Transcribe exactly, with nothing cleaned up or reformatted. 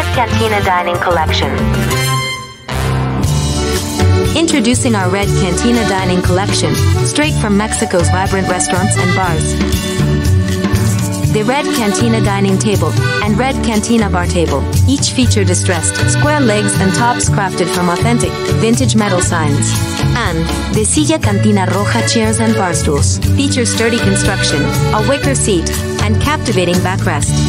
Silla Cantina Dining Collection. Introducing our Red Cantina Dining Collection, straight from Mexico's vibrant restaurants and bars. The Red Cantina Dining Table and Red Cantina Bar Table each feature distressed, square legs and tops crafted from authentic, vintage metal signs. And the Silla Cantina Roja chairs and bar stools feature sturdy construction, a wicker seat, and captivating backrest.